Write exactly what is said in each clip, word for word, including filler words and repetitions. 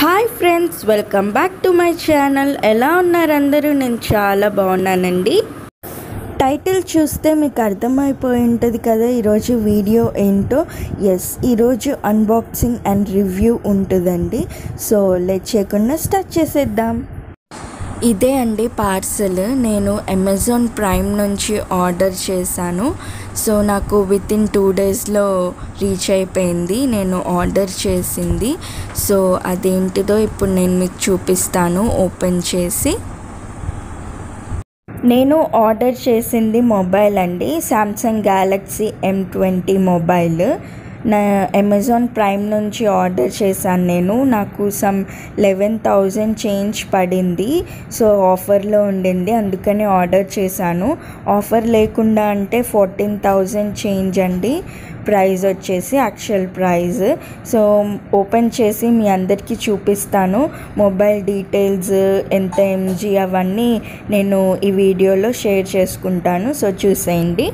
Hi friends, welcome back to my channel. ఎలా ఉన్నారు అందరూ? నేను చాలా బాగున్నానండి. టైటిల్ చూస్తే మీకు అర్థమైపోయి ఉంటుంది కదా ఈరోజు వీడియో ఏంటో. ఎస్, ఈరోజు అన్బాక్సింగ్ అండ్ రివ్యూ ఉంటుందండి. సో లేట్ చేయకుండా స్టార్ట్ చేసేద్దాం. ఇదే అండి పార్సల్. నేను అమెజాన్ ప్రైమ్ నుంచి ఆర్డర్ చేశాను. సో నాకు విత్ ఇన్ టూ డేస్లో రీచ్ అయిపోయింది నేను ఆర్డర్ చేసింది. సో అదేంటిదో ఇప్పుడు నేను మీకు చూపిస్తాను ఓపెన్ చేసి. నేను ఆర్డర్ చేసింది మొబైల్ అండి, Samsung Galaxy M twenty mobile. నా అమెజాన్ ప్రైమ్ నుంచి ఆర్డర్ చేశాను నేను. నాకు సమ్ లెవెన్ థౌజండ్ చేంజ్ పడింది. సో ఆఫర్లో ఉండింది, అందుకని ఆర్డర్ చేశాను. ఆఫర్ లేకుండా అంటే ఫోర్టీన్ థౌజండ్ చేంజ్ అండి ప్రైజ్ వచ్చేసి, యాక్చువల్ ప్రైజ్. సో ఓపెన్ చేసి మీ అందరికీ చూపిస్తాను మొబైల్ డీటెయిల్స్, ఎంత ఎంజీ అవన్నీ నేను ఈ వీడియోలో షేర్ చేసుకుంటాను. సో చూసేయండి.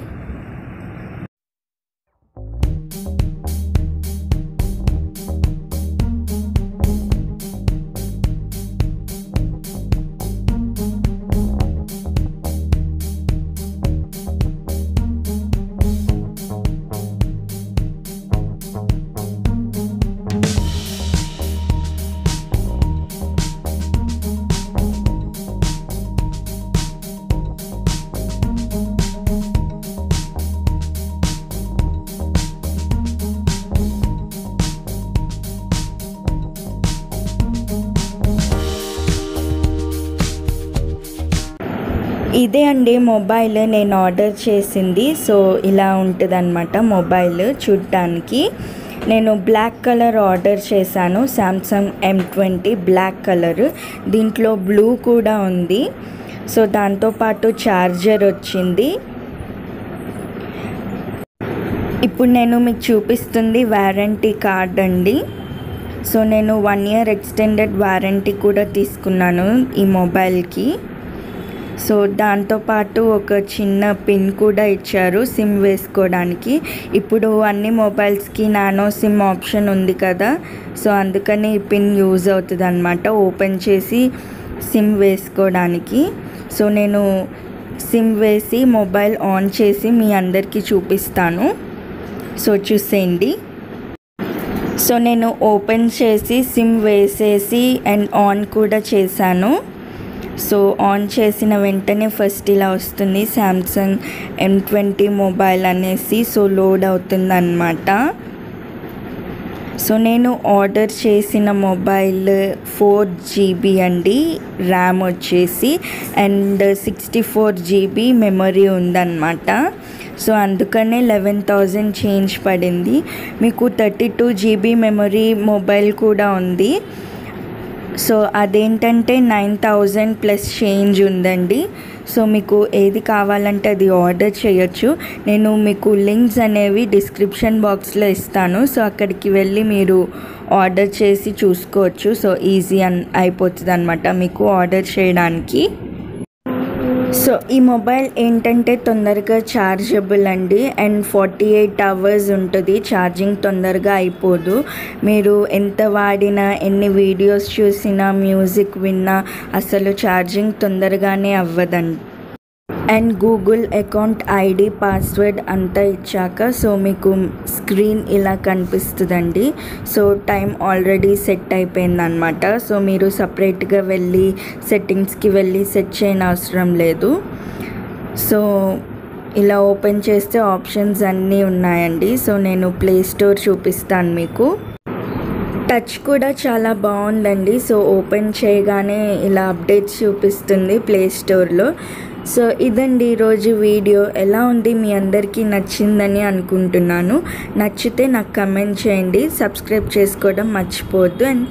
ఇదే అండి మొబైల్ నేను ఆర్డర్ చేసింది. సో ఇలా ఉంటుంది అన్నమాట మొబైల్ చూడ్డానికి. నేను బ్లాక్ కలర్ ఆర్డర్ చేశాను, Samsung M twenty black colour. దీంట్లో బ్లూ కూడా ఉంది. సో దాంతోపాటు ఛార్జర్ వచ్చింది. ఇప్పుడు నేను మీకు చూపిస్తుంది వారంటీ కార్డ్ అండి. సో నేను వన్ ఇయర్ ఎక్స్టెండెడ్ వారంటీ కూడా తీసుకున్నాను ఈ మొబైల్కి. సో దాంతోపాటు ఒక చిన్న పిన్ కూడా ఇచ్చారు సిమ్ వేసుకోవడానికి. ఇప్పుడు అన్ని మొబైల్స్కి నానో సిమ్ ఆప్షన్ ఉంది కదా, సో అందుకని ఈ పిన్ యూజ్ అవుతుంది అన్నమాట ఓపెన్ చేసి సిమ్ వేసుకోవడానికి. సో నేను సిమ్ వేసి మొబైల్ ఆన్ చేసి మీ అందరికీ చూపిస్తాను. సో చూసేయండి. సో నేను ఓపెన్ చేసి సిమ్ వేసేసి అండ్ ఆన్ కూడా చేశాను. సో ఆన్ చేసిన వెంటనే ఫస్ట్ ఇలా వస్తుంది శాంసంగ్ ఎం ట్వంటీ మొబైల్ అనేసి. సో లోడ్ అవుతుంది అన్నమాట. సో నేను ఆర్డర్ చేసిన మొబైల్ ఫోర్ జీబీ అండి ర్యామ్ వచ్చేసి, and sixty four GB memory ఉందన్నమాట. సో అందుకనే లెవెన్ థౌజండ్ చేంజ్ పడింది. మీకు thirty two GB memory mobile కూడా ఉంది. సో అదేంటంటే నైన్ థౌజండ్ ప్లస్ చేంజ్ ఉందండి. సో మీకు ఏది కావాలంటే అది ఆర్డర్ చేయొచ్చు. నేను మీకు లింక్స్ అనేవి డిస్క్రిప్షన్ బాక్స్లో ఇస్తాను. సో అక్కడికి వెళ్ళి మీరు ఆర్డర్ చేసి చూసుకోవచ్చు. సో ఈజీ అన్ అయిపోతుంది అన్నమాట మీకు ఆర్డర్ చేయడానికి. సో ఈ మొబైల్ ఏంటంటే తొందరగా ఛార్జబుల్ అండి, అండ్ ఫార్టీ ఎయిట్ అవర్స్ ఉంటుంది ఛార్జింగ్, తొందరగా అయిపోదు. మీరు ఎంత వాడినా, ఎన్ని వీడియోస్ చూసినా, మ్యూజిక్ విన్నా అసలు ఛార్జింగ్ తొందరగానే అవ్వదండి. And Google account ID, password అంతా ఇచ్చాక సో మీకు స్క్రీన్ ఇలా కనిపిస్తుందండి. సో టైం ఆల్రెడీ సెట్ అయిపోయిందనమాట. సో మీరు సపరేట్గా వెళ్ళి సెట్టింగ్స్కి వెళ్ళి సెట్ చేయని అవసరం లేదు. సో ఇలా ఓపెన్ చేస్తే ఆప్షన్స్ అన్నీ ఉన్నాయండి. సో నేను ప్లే స్టోర్ చూపిస్తాను మీకు. టచ్ కూడా చాలా బాగుందండి. సో ఓపెన్ చేయగానే ఇలా అప్డేట్స్ చూపిస్తుంది ప్లే స్టోర్లో. సో ఇదండి ఈరోజు వీడియో. ఎలా ఉంది? మీ అందరికీ నచ్చిందని అనుకుంటున్నాను. నచ్చితే నాకు కమెంట్ చేయండి. సబ్స్క్రైబ్ చేసుకోవడం మర్చిపోవద్దు. And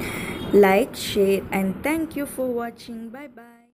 Like, share, and thank you for watching. Bye bye.